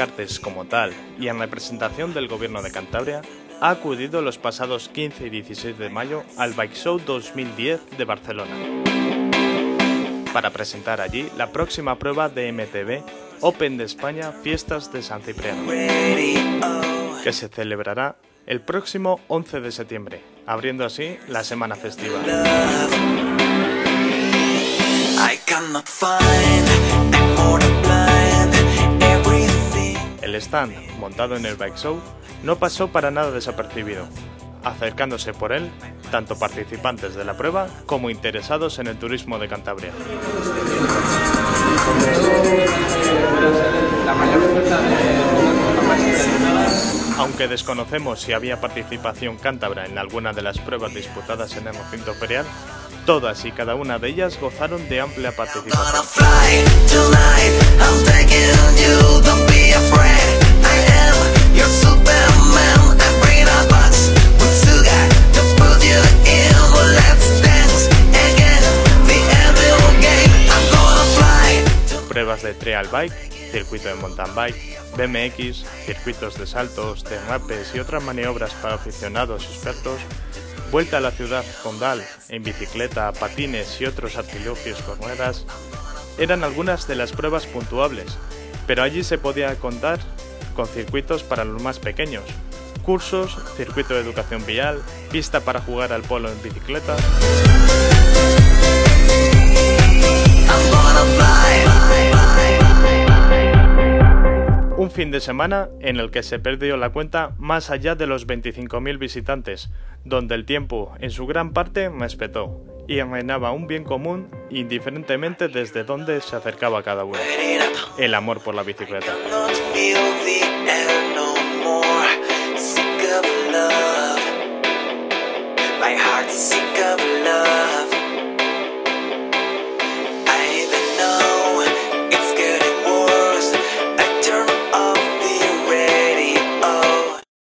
Descartes como tal y en representación del Gobierno de Cantabria, ha acudido los pasados 15 y 16 de mayo al Bike Show 2010 de Barcelona para presentar allí la próxima prueba de MTB, Open de España Fiestas de San Cipriano, que se celebrará el próximo 11 de septiembre, abriendo así la semana festiva. El stand, montado en el Bike Show, no pasó para nada desapercibido, acercándose por él tanto participantes de la prueba como interesados en el turismo de Cantabria. Aunque desconocemos si había participación cántabra en alguna de las pruebas disputadas en el recinto ferial, todas y cada una de ellas gozaron de amplia participación. Pruebas de trail bike, circuito de mountain bike, BMX, circuitos de saltos, derrapes y otras maniobras para aficionados y expertos, vuelta a la ciudad condal en bicicleta, patines y otros artilugios con ruedas, eran algunas de las pruebas puntuables, pero allí se podía contar con circuitos para los más pequeños, cursos, circuito de educación vial, pista para jugar al polo en bicicleta. Un fin de semana en el que se perdió la cuenta más allá de los 25.000 visitantes, donde el tiempo en su gran parte respetó y reinaba un bien común indiferentemente desde donde se acercaba cada uno: el amor por la bicicleta.